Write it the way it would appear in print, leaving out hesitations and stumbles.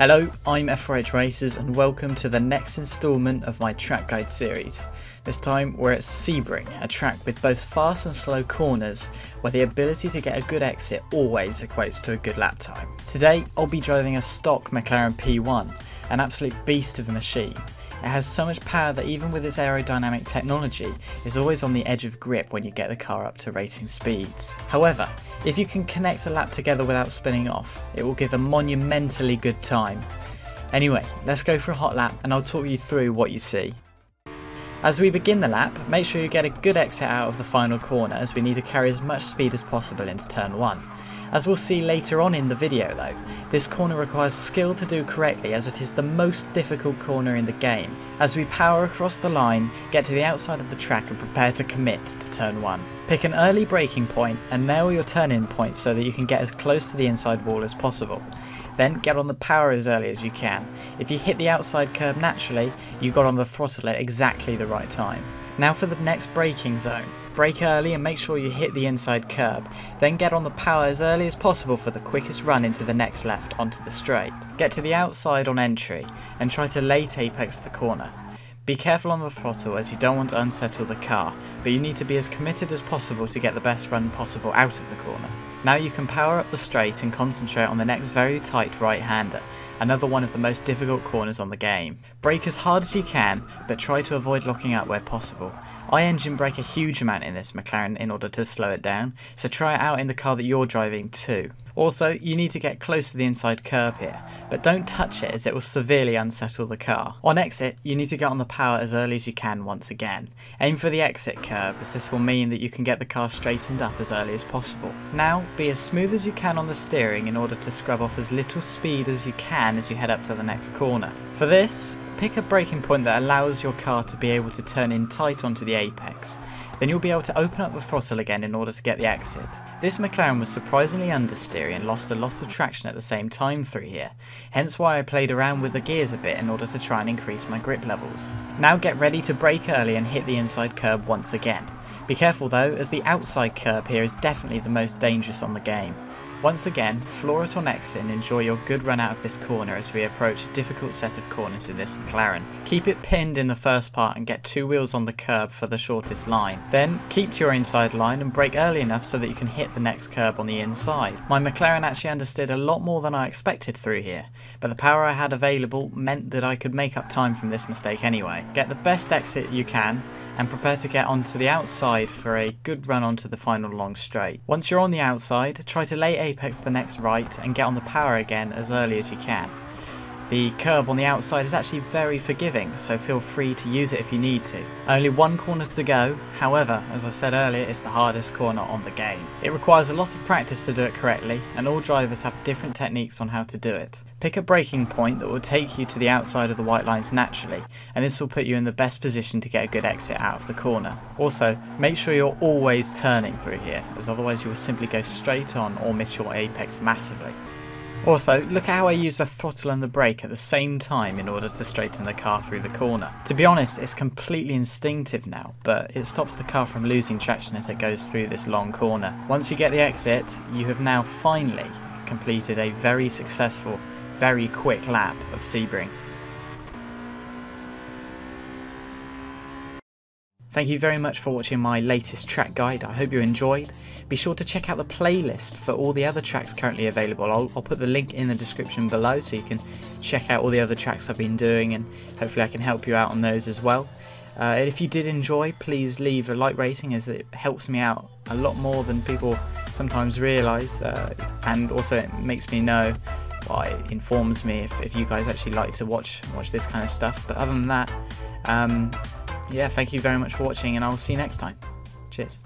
Hello, I'm F4H Racerz and welcome to the next instalment of my track guide series. This time we're at Sebring, a track with both fast and slow corners where the ability to get a good exit always equates to a good lap time. Today I'll be driving a stock McLaren P1, an absolute beast of a machine. It has so much power that even with its aerodynamic technology, it's always on the edge of grip when you get the car up to racing speeds. However, if you can connect a lap together without spinning off, it will give a monumentally good time. Anyway, let's go for a hot lap and I'll talk you through what you see. As we begin the lap, make sure you get a good exit out of the final corner as we need to carry as much speed as possible into turn 1. As we'll see later on in the video though, this corner requires skill to do correctly as it is the most difficult corner in the game. As we power across the line, get to the outside of the track and prepare to commit to turn 1. Pick an early braking point and nail your turn-in point so that you can get as close to the inside wall as possible. Then get on the power as early as you can. If you hit the outside curb naturally, you got on the throttle at exactly the right time. Now for the next braking zone. Brake early and make sure you hit the inside curb, then get on the power as early as possible for the quickest run into the next left onto the straight. Get to the outside on entry and try to late apex the corner. Be careful on the throttle as you don't want to unsettle the car, but you need to be as committed as possible to get the best run possible out of the corner. Now you can power up the straight and concentrate on the next very tight right-hander, another one of the most difficult corners on the game. Brake as hard as you can, but try to avoid locking up where possible. I engine brake a huge amount in this McLaren in order to slow it down, so try it out in the car that you're driving too. Also, you need to get close to the inside curb here, but don't touch it as it will severely unsettle the car. On exit, you need to get on the power as early as you can once again. Aim for the exit curb as this will mean that you can get the car straightened up as early as possible. Now, be as smooth as you can on the steering in order to scrub off as little speed as you can as you head up to the next corner. For this, pick a braking point that allows your car to be able to turn in tight onto the apex. Then you'll be able to open up the throttle again in order to get the exit. This McLaren was surprisingly understeery and lost a lot of traction at the same time through here, hence why I played around with the gears a bit in order to try and increase my grip levels. Now get ready to brake early and hit the inside curb once again. Be careful though, as the outside curb here is definitely the most dangerous on the game. Once again, floor it on exit and enjoy your good run out of this corner as we approach a difficult set of corners in this McLaren. Keep it pinned in the first part and get two wheels on the curb for the shortest line. Then keep to your inside line and brake early enough so that you can hit the next curb on the inside. My McLaren actually understeered a lot more than I expected through here, but the power I had available meant that I could make up time from this mistake anyway. Get the best exit you can and prepare to get onto the outside for a good run onto the final long straight. Once you're on the outside, try to late apex the next right and get on the power again as early as you can. The curb on the outside is actually very forgiving, so feel free to use it if you need to. Only one corner to go, however, as I said earlier, it's the hardest corner on the game. It requires a lot of practice to do it correctly, and all drivers have different techniques on how to do it. Pick a braking point that will take you to the outside of the white lines naturally, and this will put you in the best position to get a good exit out of the corner. Also, make sure you're always turning through here, as otherwise you will simply go straight on or miss your apex massively. Also, look at how I use the throttle and the brake at the same time in order to straighten the car through the corner. To be honest, it's completely instinctive now, but it stops the car from losing traction as it goes through this long corner. Once you get the exit, you have now finally completed a very successful, very quick lap of Sebring. Thank you very much for watching my latest track guide, I hope you enjoyed. Be sure to check out the playlist for all the other tracks currently available. I'll put the link in the description below so you can check out all the other tracks I've been doing and hopefully I can help you out on those as well. If you did enjoy, please leave a like rating as it helps me out a lot more than people sometimes realise, and also it makes me know, well, it informs me if you guys actually like to watch this kind of stuff. But other than that, yeah, thank you very much for watching and I'll see you next time. Cheers.